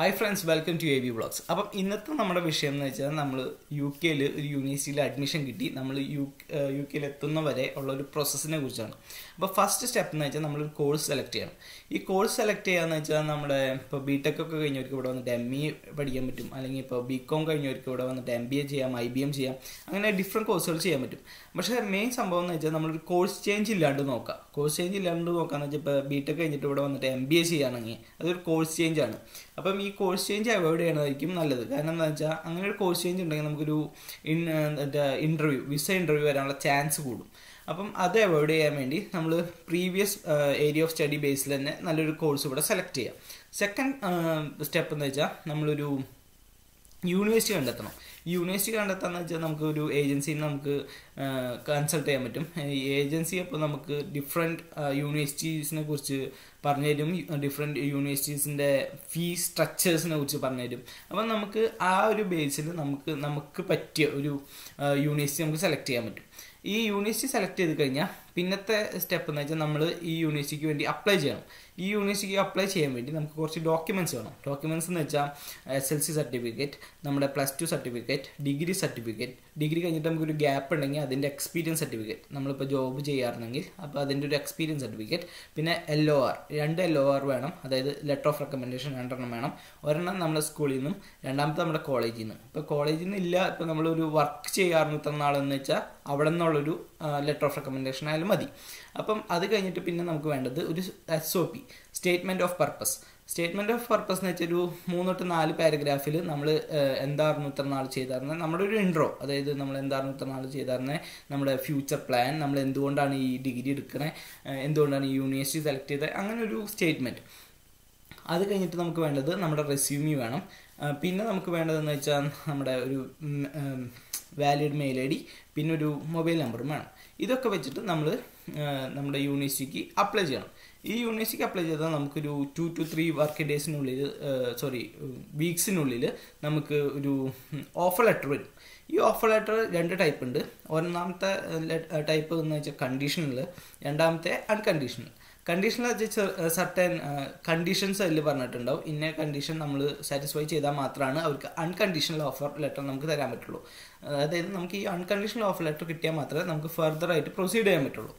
High friends welcome to AB vlogs अब इन नम्बर विषय UK यूनिवर्सिटी अडमिशन किटी UK वे प्रोसेस अब फस्ट स्टेप नाम कोर्स सेलक्ट ई कोर्स सेलक्ट ना बीटेक कई MA पढ़ा पटो अलग बीकॉम कई MBA IBM अगर डिफरेंट कोर्स पक्षे मेन संभव नाम कोर्स चेंज नोक कोर्स चेंज नोक बीटेक कई MBA अदर कोर्स चेंज अब ई कोर्स चेंज अवॉइड ना अगर कोर्स चेंज नमुकोर इंटरव्यू विसा इंटरव्यू वरान्ल चांस कूड़ू अब अब अवॉइड वी न previous area of study base नल्लोरु कोर्स इवडे सेलक्ट सेकंड स्टेप नामोर യൂണിവേഴ്സിറ്റി കണ്ടെത്തണം യൂണിവേഴ്സിറ്റി കണ്ടെത്താന്ന് വെച്ചാൽ നമുക്ക് ഒരു ഏജൻസിനെ നമുക്ക് കൺസൾട്ട് ചെയ്യാൻ പറ്റും ഈ ഏജൻസി അപ്പോൾ നമുക്ക് ഡിഫറെൻ്റ് യൂണിവേഴ്സിറ്റീസിനെ കുറിച്ച് പറഞ്ഞു തരും ഡിഫറെൻ്റ് യൂണിവേഴ്സിറ്റീസിൻ്റെ ഫീ സ്ട്രക്ചേഴ്സിനെ കുറിച്ച് പറഞ്ഞു തരും അപ്പോൾ നമുക്ക് ആ ഒരു ബേസിൽ നമുക്ക് പറ്റിയ ഒരു യൂണിവേഴ്സിറ്റി നമുക്ക് സെലക്ട് ചെയ്യാൻ പറ്റും ഈ യൂണിവേഴ്സിറ്റി സെലക്ട് ചെയ്തു കഴിഞ്ഞാൽ പിന്നത്തെ സ്റ്റെപ്പ് എന്ന് വെച്ചാൽ നമ്മൾ ഈ യൂണിവേഴ്സിറ്റിക്ക് വേണ്ടി അപ്ലൈ ചെയ്യണം ഈ യൂണിവേഴ്സിറ്റിക്ക് അപ്ലൈ ചെയ്യാൻ വേണ്ടി നമുക്ക് കുറച്ച് ഡോക്യുമെന്റ്സ് വേണം ഡോക്യുമെന്റ്സ് എന്ന് വെച്ചാൽ SLC സർട്ടിഫിക്കറ്റ് നമ്മുടെ +2 സർട്ടിഫിക്കറ്റ് ഡിഗ്രി കഴിഞ്ഞിട്ട് നമുക്ക് ഒരു ഗ്യാപ്പ് ഉണ്ടെങ്കിൽ അതിന്റെ എക്സ്പീരിയൻസ് സർട്ടിഫിക്കറ്റ് നമ്മൾ ഇപ്പോൾ ജോബ് ചെയ്യാറുണ്ടെങ്കിൽ അപ്പോൾ അതിന്റെ ഒരു എക്സ്പീരിയൻസ് സർട്ടിഫിക്കറ്റ് പിന്നെ LOR രണ്ട് LOR വേണം അതായത് ലെറ്റർ ഓഫ് റെക്കമെൻഡേഷൻ രണ്ടെണ്ണം വേണം ഒരെണ്ണം നമ്മുടെ സ്കൂളിൽ നിന്നും രണ്ടാമത്തെ നമ്മുടെ കോളേജിൽ നിന്നും ഇപ്പോൾ കോളേജിൽ നിന്നില്ല ഇപ്പോൾ നമ്മൾ ഒരു വർക്ക് ചെയ്യാറുണ്ടെന്ന നാളെന്ന് വെച്ചാൽ അവിടെ നിന്ന് लेटर ऑफ रेकमेंडेशन आय मे अब अब कई नमुक वेद SOP statement of purpose statement of purpose എന്ന് വെച്ചാൽ ഒരു 3 to 4 പാരഗ്രാഫിൽ നമ്മൾ എന്തായിരുന്നു ഇത്ര നാൾ ചെയ്തായിരുന്നത് നമ്മുടെ ഒരു ഇൻട്രോ അതായത് നമ്മൾ എന്തായിരുന്നു ഇത്ര നാൾ ചെയ്തായിരുന്നത് നമ്മുടെ ഫ്യൂച്ചർ പ്ലാൻ നമ്മൾ എന്തുകൊണ്ടാണ് ഈ ഡിഗ്രി എടുക്കുന്നത് എന്തുകൊണ്ടാണ് ഈ യൂണിവേഴ്സിറ്റി സെലക്ട് ചെയ്തത് അങ്ങനെ ഒരു സ്റ്റേറ്റ്മെന്റ് അത് കഴിഞ്ഞിട്ട് നമുക്ക് വേണ്ടത് നമ്മുടെ റെസ്യൂമി വേണം പിന്നെ നമുക്ക് വേണ്ടതെന്ന് വെച്ചാൽ നമ്മുടെ ഒരു വാലിഡ് മെയിൽ ID പിന്നെ ഒരു മൊബൈൽ നമ്പറും വേണം ഇതൊക്കെ വെച്ചിട്ട് നമ്മൾ നമ്മുടെ യൂണിവേഴ്സിറ്റിക്ക് അപ്ലൈ ചെയ്യണം ഈ യൂണിവേഴ്സിറ്റിക്ക് അപ്ലൈ ചെയ്താൽ നമുക്ക് ഒരു 2 to 3 വർക്ക് ഡേയ്സിനുള്ളിൽ സോറി വീക്സിനുള്ളിൽ നമുക്ക് ഒരു ഓഫർ ലെറ്റർ വരും ഈ ഓഫർ ലെറ്റർ രണ്ട് ടൈപ്പ് ഉണ്ട് ഒന്നാമത്തെ ടൈപ്പ് എന്ന് വെച്ചാൽ കണ്ടീഷണൽ രണ്ടാമത്തെ അൺകണ്ടീഷണൽ കണ്ടീഷണൽ സർട്ടൻ കണ്ടീഷൻസ് അതിൽ പറഞ്ഞിട്ടുണ്ടാവും ഇന്ന കണ്ടീഷൻ നമ്മൾ സാറ്റിസ്ഫൈ ചെയ്താൽ മാത്രമാണ് അവർക്ക് അൺകണ്ടീഷണൽ ഓഫർ ലെറ്റർ നമുക്ക് തരാൻ പറ്റുള്ളൂ അതായത് നമുക്ക് ഈ അൺകണ്ടീഷണൽ ഓഫർ ലെറ്റർ കിട്ടിയാൽ മാത്രമേ നമുക്ക് ഫർദറായിട്ട് പ്രൊസീഡ് ചെയ്യാൻ പറ്റുള്ളൂ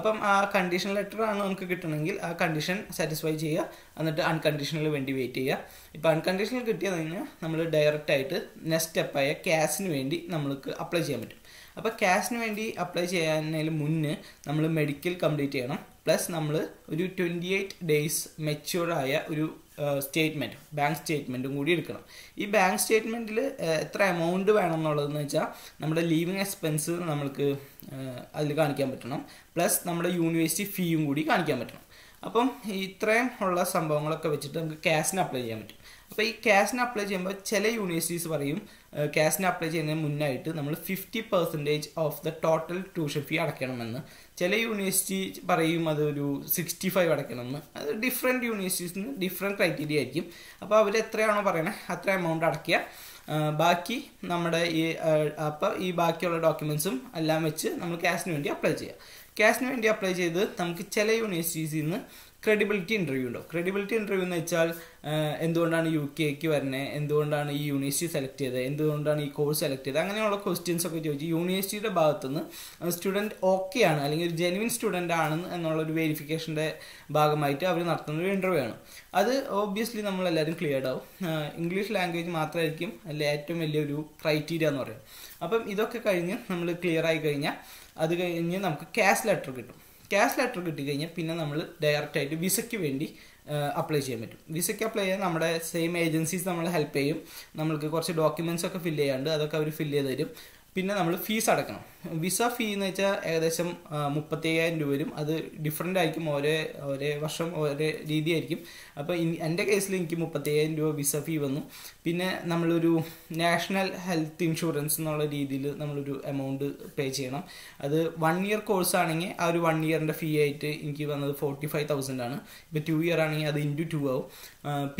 അപ്പം ആ കണ്ടീഷണൽ ലെറ്റർ ആണ് നമുക്ക് കിട്ടണമെങ്കിൽ ആ കണ്ടീഷൻ സാറ്റിസ്ഫൈ ചെയ്യുക എന്നിട്ട് അൺകണ്ടീഷണൽ വേണ്ടി വെയിറ്റ് ചെയ്യുക ഇപ്പോൾ അൺകണ്ടീഷണൽ കിട്ടിയാൽ തന്നെ നമ്മൾ ഡയറക്റ്റായിട്ട് നെക്സ്റ്റ് സ്റ്റെപ്പായ CASന് വേണ്ടി നമ്മൾക്ക് അപ്ലൈ ചെയ്യാൻ പറ്റും അപ്പോൾ CASന് വേണ്ടി അപ്ലൈ ചെയ്യാനതിന് മുന്നേ നമ്മൾ മെഡിക്കൽ കംപ്ലീറ്റ് ചെയ്യണം പ്ലസ് നമ്മൾ ഒരു 28 ഡേയ്സ് മെച്യൂർ ആയ ഒരു സ്റ്റേറ്റ്മെന്റ് ബാങ്ക് സ്റ്റേറ്റ്മെന്റും കൂടി എടുക്കണം ഈ ബാങ്ക് സ്റ്റേറ്റ്മെന്റിൽ എത്ര എമൗണ്ട് വേണം എന്നുള്ളതെന്ന് വെച്ചാൽ നമ്മുടെ ലീവിങ് എക്സ്പെൻസ് നമുക്ക് അതിൽ കാണിക്കാൻ പറ്റണം പ്ലസ് നമ്മുടെ യൂണിവേഴ്സിറ്റി ഫീയും കൂടി കാണിക്കാൻ പറ്റണം അപ്പം ഇത്രയും ഉള്ള സംഭവങ്ങളൊക്കെ വെച്ചിട്ട് നമുക്ക് CASന് അപ്ലൈ ചെയ്യാൻ പറ്റും അപ്പോൾ ഈ CASന് അപ്ലൈ ചെയ്യുമ്പോൾ ചില യൂണിവേഴ്സിറ്റീസ് പറയും CASന് അപ്ലൈ ചെയ്യുന്നതിന് മുന്നായിട്ട് നമ്മൾ 50% of the total tuition fee അടയ്ക്കണമെന്ന് ചില യൂണിവേഴ്സിറ്റി പറയും അതൊരു 65 അടയ്ക്കണമെന്ന് അത് ഡിഫറെൻറ്റ് യൂണിവേഴ്സിറ്റീസിന് ഡിഫറെൻറ്റ് ക്രൈറ്റീരിയ ആയിരിക്കും അപ്പോൾ അവർ എത്രയാണോ പറയണത് അത്ര എമൗണ്ട് അടയ്ക്കുക ബാക്കി നമ്മുടെ ഈ അപ്പോൾ ഈ ബാക്കിയുള്ള ഡോക്യുമെൻസും എല്ലാം വെച്ച് നമ്മൾ CASന് വേണ്ടി അപ്ലൈ ചെയ്യുക CASന് വേണ്ടി അപ്ലൈ ചെയ്ത് നമുക്ക് ചില യൂണിവേഴ്സിറ്റീസിൽ നിന്ന് ക്രെഡിബിലിറ്റി ഇൻ്റർവ്യൂ ഉണ്ടോ ക്രെഡിബിലിറ്റി ഇൻ്റർവ്യൂ എന്ന് വെച്ചാൽ എന്തുകൊണ്ടാണ് UKക്ക് വരണേ എന്തുകൊണ്ടാണ് ഈ യൂണിവേഴ്സിറ്റി സെലക്ട് ചെയ്തത് എന്തുകൊണ്ടാണ് ഈ കോഴ്സ് സെലക്ട് ചെയ്തത് അങ്ങനെയുള്ള ക്വസ്റ്റ്യൻസ് ഒക്കെ ചോദിച്ച് യൂണിവേഴ്സിറ്റിയുടെ ഭാഗത്തുനിന്ന് സ്റ്റുഡൻറ്റ് ഓക്കെ ആണ് അല്ലെങ്കിൽ ഒരു ജെനുവിൻ സ്റ്റുഡൻ്റ് ആണ് എന്നുള്ളൊരു വെരിഫിക്കേഷൻ്റെ ഭാഗമായിട്ട് അവർ നടത്തുന്ന ഒരു ഇൻ്റർവ്യൂ ആണ് അത് ഓബ്വിയസ്ലി നമ്മളെല്ലാവരും ക്ലിയർഡ് ആവും ഇംഗ്ലീഷ് ലാംഗ്വേജ് മാത്രമായിരിക്കും അതിൽ ഏറ്റവും വലിയൊരു ക്രൈറ്റീരിയ എന്ന് പറയുന്നത് അപ്പം ഇതൊക്കെ കഴിഞ്ഞ് നമ്മൾ ക്ലിയർ ആയി കഴിഞ്ഞാൽ അത് കഴിഞ്ഞ് നമുക്ക് CAS ലെറ്റർ കിട്ടും CAS ലെറ്റർ കിട്ടി കഴിഞ്ഞാൽ പിന്നെ നമ്മൾ ഡയറക്റ്റായിട്ട് വിസയ്ക്ക് വേണ്ടി അപ്ലൈ ചെയ്യാൻ പറ്റും വിസയ്ക്ക് അപ്ലൈ ചെയ്യാൻ നമ്മുടെ സെയിം ഏജൻസീസ് നമ്മളെ ഹെൽപ്പ് ചെയ്യും നമ്മൾക്ക് കുറച്ച് ഡോക്യുമെൻറ്റ്സ് ഒക്കെ ഫില്ല് ചെയ്യാണ്ട് അതൊക്കെ അവർ ഫില്ല് ചെയ്ത് തരും പിന്നെ നമ്മൾ ഫീസ് അടക്കണം വിസ ഫീ എന്ന് വെച്ചാൽ ഏകദേശം 35,000 രൂപ വരും അത് ഡിഫറെൻ്റ് ആയിരിക്കും ഒരേ വർഷം ഒരേ രീതിയായിരിക്കും അപ്പോൾ എൻ്റെ കേസിൽ എനിക്ക് 35,000 രൂപ വിസ ഫീ വന്നു പിന്നെ നമ്മളൊരു നാഷണൽ ഹെൽത്ത് ഇൻഷുറൻസ് എന്നുള്ള രീതിയിൽ നമ്മളൊരു എമൗണ്ട് പേ ചെയ്യണം അത് 1 year കോഴ്സ് ആണെങ്കിൽ ആ ഒരു 1 yearൻ്റെ ഫീ ആയിട്ട് എനിക്ക് വന്നത് 45,000 ആണ് ഇപ്പോൾ 2 year ആണെങ്കിൽ അത് × 2 ആവും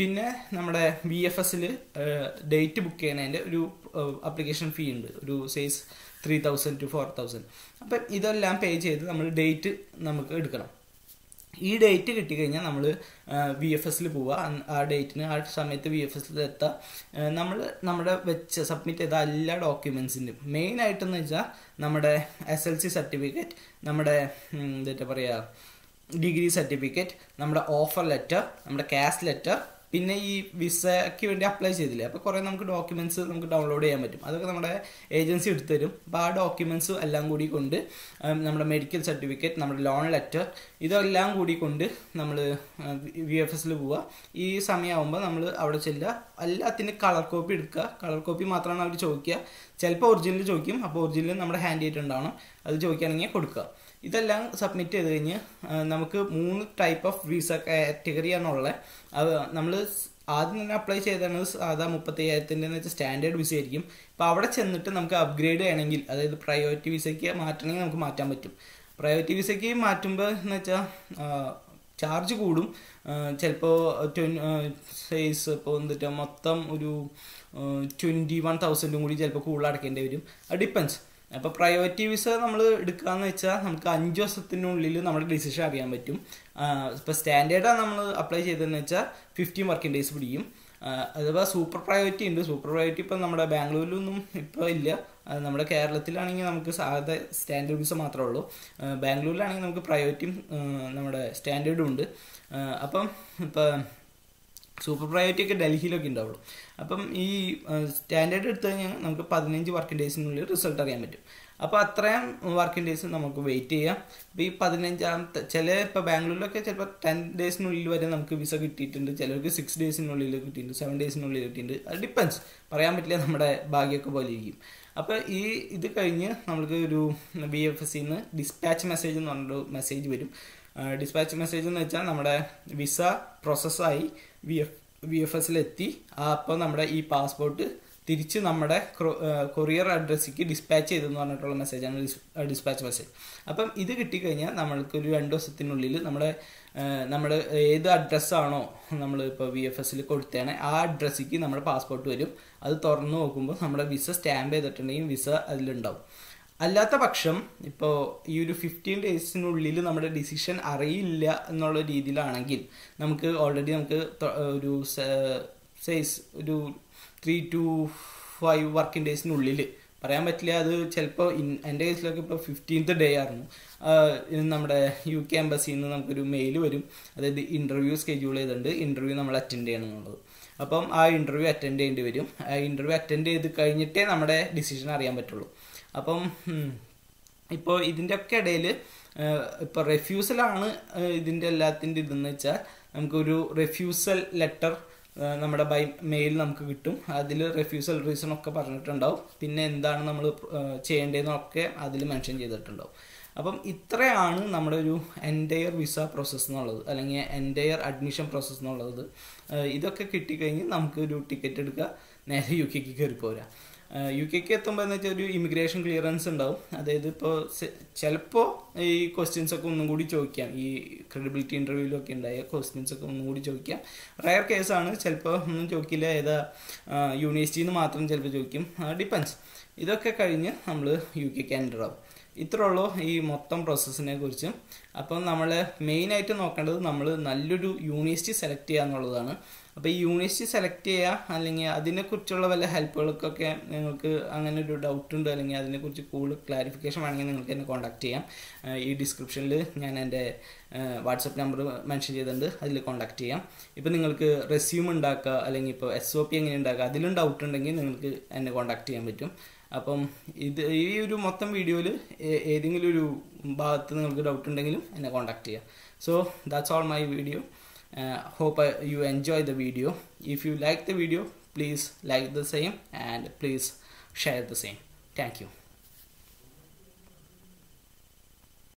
പിന്നെ നമ്മുടെ BFSൽ ഡേറ്റ് ബുക്ക് ചെയ്യുന്നതിൻ്റെ ഒരു അപ്ലിക്കേഷൻ ഫീ ഉണ്ട് ഒരു സൈസ് 3,000 to 4,000 അപ്പം ഇതെല്ലാം പേ ചെയ്ത് നമ്മൾ ഡേറ്റ് നമുക്ക് എടുക്കണം ഈ ഡേറ്റ് കിട്ടി കഴിഞ്ഞാൽ നമ്മൾ വി എഫ് എസിൽ പോവുക. ആ ഡേറ്റിന് ആ സമയത്ത് വി എഫ് എസിലെത്താം. നമ്മൾ നമ്മുടെ വെച്ച് സബ്മിറ്റ് ചെയ്ത എല്ലാ ഡോക്യുമെൻസിൻ്റെയും മെയിനായിട്ടെന്ന് വെച്ചാൽ നമ്മുടെ എസ് എൽ സി സർട്ടിഫിക്കറ്റ്, നമ്മുടെ എന്താ പറയുക ഡിഗ്രി സർട്ടിഫിക്കറ്റ്, നമ്മുടെ ഓഫർ ലെറ്റർ, നമ്മുടെ കാസ് ലെറ്റർ, പിന്നെ ഈ വിസയ്ക്ക് വേണ്ടി അപ്ലൈ ചെയ്തില്ലേ, അപ്പോൾ കുറേ നമുക്ക് ഡോക്യുമെൻറ്റ്സ് നമുക്ക് ഡൗൺലോഡ് ചെയ്യാൻ പറ്റും. അതൊക്കെ നമ്മുടെ ഏജൻസി എടുത്തു തരും. അപ്പോൾ ആ ഡോക്യുമെൻറ്റ്സ് എല്ലാം കൂടി കൊണ്ട് നമ്മുടെ മെഡിക്കൽ സർട്ടിഫിക്കറ്റ്, നമ്മുടെ ലോൺ ലെറ്റർ, ഇതെല്ലാം കൂടി കൊണ്ട് നമ്മൾ വി എഫ് എസിൽ പോവുക. ഈ സമയമാകുമ്പോൾ നമ്മൾ അവിടെ ചെല്ലുക, എല്ലാത്തിനും കളർ കോപ്പി എടുക്കുക. കളർ കോപ്പി മാത്രമാണ് അവർ ചോദിക്കുക. ചിലപ്പോൾ ഒറിജിനൽ ചോദിക്കും, അപ്പോൾ ഒറിജിനൽ നമ്മുടെ ഹാൻഡ് ചെയ്തിട്ടുണ്ടാവണം. അത് ചോദിക്കുകയാണെങ്കിൽ കൊടുക്കുക. ഇതെല്ലാം സബ്മിറ്റ് ചെയ്ത് കഴിഞ്ഞ് നമുക്ക് 3 ടൈപ്പ് ഓഫ് വിസ കാറ്റഗറിയാണുള്ളത്. അത് നമ്മൾ ആദ്യം തന്നെ അപ്ലൈ ചെയ്താണ് സാധാ 35,000-ൻ്റെ വെച്ചാൽ സ്റ്റാൻഡേർഡ് വിസ ആയിരിക്കും. അപ്പോൾ അവിടെ ചെന്നിട്ട് നമുക്ക് അപ്ഗ്രേഡ് ചെയ്യണമെങ്കിൽ, അതായത് പ്രയോറിറ്റി വിസയ്ക്ക് മാറ്റണമെങ്കിൽ നമുക്ക് മാറ്റാൻ പറ്റും. പ്രയോറിറ്റി വിസയ്ക്ക് മാറ്റുമ്പോൾ എന്ന് വെച്ചാൽ ചാർജ് കൂടും. ചിലപ്പോൾ സൈസ് ഇപ്പോൾ എന്നിട്ട് മൊത്തം ഒരു 21,000 കൂടി ചിലപ്പോൾ കൂടുതൽ അടക്കേണ്ടി വരും. അത് ഡിപ്പെൻസ്. അപ്പോൾ പ്രയോറിറ്റി വിസ നമ്മൾ എടുക്കുകയെന്ന് വെച്ചാൽ നമുക്ക് 5 ദിവസത്തിനുള്ളിൽ നമ്മുടെ ഡിസിഷൻ അറിയാൻ പറ്റും. ഇപ്പോൾ സ്റ്റാൻഡേർഡാണ് നമ്മൾ അപ്ലൈ ചെയ്തതെന്ന് വെച്ചാൽ 15 വർക്കിംഗ് ഡേയ്സ് പിടിക്കും. അഥവാ സൂപ്പർ പ്രയോറിറ്റി ഉണ്ട്. സൂപ്പർ പ്രയോറിറ്റി ഇപ്പോൾ നമ്മുടെ ബാംഗ്ലൂരിലൊന്നും ഇപ്പോൾ ഇല്ല. നമ്മുടെ കേരളത്തിലാണെങ്കിൽ നമുക്ക് സാധാ സ്റ്റാൻഡേർഡ് വിസ മാത്രമേ ഉള്ളൂ. ബാംഗ്ലൂരിലാണെങ്കിൽ നമുക്ക് പ്രയോറിറ്റിയും നമ്മുടെ സ്റ്റാൻഡേർഡും ഉണ്ട്. അപ്പം ഇപ്പം സൂപ്പർ പ്രയോറിറ്റി ഒക്കെ ഡൽഹിയിലൊക്കെ ഉണ്ടാവുള്ളൂ. അപ്പം ഈ സ്റ്റാൻഡേർഡ് എടുത്തു കഴിഞ്ഞാൽ നമുക്ക് 15 വർക്കിംഗ് ഡേയ്സിനുള്ളിൽ റിസൾട്ട് അറിയാൻ പറ്റും. അപ്പോൾ അത്രയും വർക്കിംഗ് ഡേയ്സ് നമുക്ക് വെയിറ്റ് ചെയ്യാം. അപ്പോൾ ഈ 15-ാമത്തെ ഇപ്പോൾ ബാംഗ്ലൂരിലൊക്കെ ചിലപ്പോൾ 10 ഡേയ്സിനുള്ളിൽ വരെ നമുക്ക് വിസ കിട്ടിയിട്ടുണ്ട്. ചിലർക്ക് 6 ഡേയ്സിനുള്ളിൽ കിട്ടിയിട്ടുണ്ട്, 7 ഡേയ്സിനുള്ളിൽ കിട്ടിയിട്ടുണ്ട്. അത് ഡിപ്പെൻസ്, പറയാൻ പറ്റില്ല, നമ്മുടെ ഭാഗ്യമൊക്കെ പോലെ ഇരിക്കും. അപ്പോൾ ഈ ഇത് കഴിഞ്ഞ് നമുക്ക് ഒരു ബി എഫ് എസിൽ നിന്ന് ഡിസ്പാച്ച് മെസ്സേജ് എന്ന് പറഞ്ഞൊരു മെസ്സേജ് വരും. ഡിസ്പാച്ച് മെസ്സേജ് എന്ന് വെച്ചാൽ നമ്മുടെ വിസ പ്രോസസ്സായി വി എഫ് എസിലെത്തി. അപ്പോൾ നമ്മുടെ ഈ പാസ്പോർട്ട് തിരിച്ച് നമ്മുടെ കൊറിയർ അഡ്രസ്സിക്ക് ഡിസ്പാച്ച് ചെയ്തെന്ന് പറഞ്ഞിട്ടുള്ള മെസ്സേജാണ് ഡിസ്പാച്ച് മെസ്സേജ്. അപ്പം ഇത് കിട്ടിക്കഴിഞ്ഞാൽ നമ്മൾക്കൊരു 2 ദിവസത്തിനുള്ളിൽ നമ്മൾ ഏത് അഡ്രസ്സാണോ നമ്മളിപ്പോൾ വി എഫ് എസിൽ കൊടുത്തതാണ് ആ അഡ്രസ്സിക്ക് നമ്മുടെ പാസ്പോർട്ട് വരും. അത് തുറന്ന് നോക്കുമ്പോൾ നമ്മുടെ വിസ സ്റ്റാമ്പ് ചെയ്തിട്ടുണ്ടെങ്കിൽ വിസ അതിലുണ്ടാവും. അല്ലാത്ത പക്ഷം ഇപ്പോൾ ഈ ഒരു 15 ഡേയ്സിനുള്ളിൽ നമ്മുടെ ഡിസിഷൻ അറിയില്ല എന്നുള്ള രീതിയിലാണെങ്കിൽ നമുക്ക് ഓൾറെഡി നമുക്ക് ഒരു സൈസ് ഒരു 3 to 5 വർക്കിംഗ് ഡേയ്സിനുള്ളിൽ പറയാൻ പറ്റില്ല. അത് ചിലപ്പോൾ എൻ്റെ കേസിലൊക്കെ ഇപ്പോൾ 15th ഡേ ആയിരുന്നു. നമ്മുടെ യു കെ എംബസിയിൽ നിന്ന് നമുക്കൊരു മെയിൽ വരും. അതായത് ഇൻ്റർവ്യൂ സ്കെഡ്യൂൾ ചെയ്തിട്ടുണ്ട്, ഇൻ്റർവ്യൂ നമ്മൾ അറ്റൻഡ് ചെയ്യണം എന്നുള്ളത്. അപ്പം ആ ഇൻ്റർവ്യൂ അറ്റൻഡ് ചെയ്യേണ്ടി വരും. ആ ഇൻ്റർവ്യൂ അറ്റൻഡ് ചെയ്ത് കഴിഞ്ഞിട്ടേ നമ്മുടെ ഡിസിഷൻ അറിയാൻ പറ്റുള്ളൂ. അപ്പം ഇപ്പോൾ ഇതിൻ്റെയൊക്കെ ഇടയിൽ ഇപ്പോൾ റെഫ്യൂസലാണ് ഇതിൻ്റെ എല്ലാത്തിൻ്റെ ഇതെന്ന് വെച്ചാൽ നമുക്കൊരു റെഫ്യൂസൽ ലെറ്റർ നമ്മുടെ ബൈ മെയിൽ നമുക്ക് കിട്ടും. അതിൽ റെഫ്യൂസൽ റീസണൊക്കെ പറഞ്ഞിട്ടുണ്ടാവും. പിന്നെ എന്താണ് നമ്മൾ ചെയ്യേണ്ടതെന്നൊക്കെ അതിൽ മെൻഷൻ ചെയ്തിട്ടുണ്ടാവും. അപ്പം ഇത്രയാണ് നമ്മുടെ ഒരു എൻറ്റയർ വിസ പ്രോസസ്സ് എന്നുള്ളത്, അല്ലെങ്കിൽ എൻറ്റയർ അഡ്മിഷൻ പ്രോസസ്സ് എന്നുള്ളത്. ഇതൊക്കെ കിട്ടിക്കഴിഞ്ഞ് നമുക്കൊരു ടിക്കറ്റ് എടുക്കുക, നേരെ യു കെക്ക് കയറി പോരാ. യു കെക്ക് എത്തുമ്പോൾ എന്ന് വെച്ചാൽ ഒരു ഇമിഗ്രേഷൻ ക്ലിയറൻസ് ഉണ്ടാവും. അതായത് ഇപ്പോൾ ചിലപ്പോൾ ഈ ക്വസ്റ്റ്യൻസൊക്കെ ഒന്നും കൂടി ചോദിക്കാം. ഈ ക്രെഡിബിലിറ്റി ഇൻ്റർവ്യൂവിലൊക്കെ ഉണ്ടായ ക്വസ്റ്റ്യൻസൊക്കെ ഒന്നും കൂടി ചോദിക്കാം. റയർ കേസാണ്, ചിലപ്പോൾ ഒന്നും ചോദിക്കില്ല. ഏതാ യൂണിവേഴ്സിറ്റിയിൽ നിന്ന് മാത്രം ചിലപ്പോൾ ചോദിക്കും, ഡിപ്പെൻസ്. ഇതൊക്കെ കഴിഞ്ഞ് നമ്മൾ യു കെക്ക് എൻ്റർ ആവും. ഇത്രയുള്ളൂ ഈ മൊത്തം പ്രോസസ്സിനെ കുറിച്ച്. അപ്പം നമ്മൾ മെയിനായിട്ട് നോക്കേണ്ടത് നമ്മൾ നല്ലൊരു യൂണിവേഴ്സിറ്റി സെലക്ട് ചെയ്യുക എന്നുള്ളതാണ്. അപ്പോൾ ഈ യൂണിവേഴ്സിറ്റി സെലക്ട് ചെയ്യുക, അല്ലെങ്കിൽ അതിനെക്കുറിച്ചുള്ള വല്ല ഹെൽപ്പുകൾക്കൊക്കെ നിങ്ങൾക്ക് അങ്ങനെ ഒരു ഡൗട്ട് ഉണ്ട്, അല്ലെങ്കിൽ അതിനെക്കുറിച്ച് കൂടുതൽ ക്ലാരിഫിക്കേഷൻ വേണമെങ്കിൽ നിങ്ങൾക്ക് എന്നെ കോൺടാക്ട് ചെയ്യാം. ഈ ഡിസ്ക്രിപ്ഷനിൽ ഞാൻ എൻ്റെ വാട്സപ്പ് നമ്പർ മെൻഷൻ ചെയ്തിട്ടുണ്ട്, അതിൽ കോൺടാക്ട് ചെയ്യാം. ഇപ്പോൾ നിങ്ങൾക്ക് റെസ്യൂം ഉണ്ടാക്കുക, അല്ലെങ്കിൽ ഇപ്പോൾ SOP എങ്ങനെ ഉണ്ടാക്കുക, അതിലും ഡൗട്ട് ഉണ്ടെങ്കിൽ നിങ്ങൾക്ക് എന്നെ കോൺടാക്ട് ചെയ്യാൻ പറ്റും. അപ്പം ഈ ഒരു മൊത്തം വീഡിയോയിൽ ഏതെങ്കിലും ഒരു ഭാഗത്ത് നിങ്ങൾക്ക് ഡൗട്ട് ഉണ്ടെങ്കിലും എന്നെ കോൺടാക്ട് ചെയ്യാം. So that's all my video. Hope you enjoy the video. If you like the video, please like the same and please share the same. Thank you.